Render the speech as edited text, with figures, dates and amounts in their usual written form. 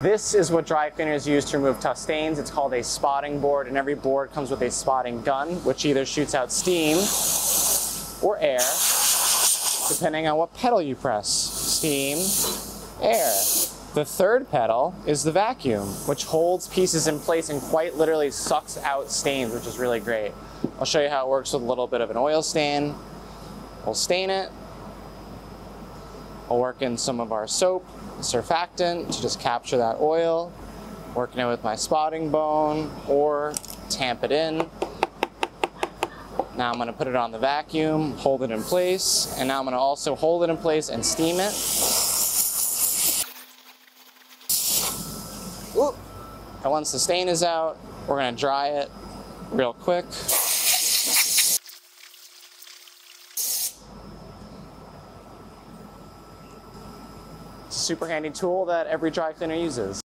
This is what dry cleaners use to remove tough stains. It's called a spotting board, and every board comes with a spotting gun, which either shoots out steam or air, depending on what pedal you press. Steam, air. The third pedal is the vacuum, which holds pieces in place and quite literally sucks out stains, which is really great. I'll show you how it works with a little bit of an oil stain. We'll stain it. I'll work in some of our soap, surfactant, to just capture that oil, working it with my spotting bone, or tamp it in. Now I'm gonna put it on the vacuum, hold it in place, and now I'm gonna also hold it in place and steam it. Oop. And once the stain is out, we're gonna dry it real quick. Super handy tool that every dry cleaner uses.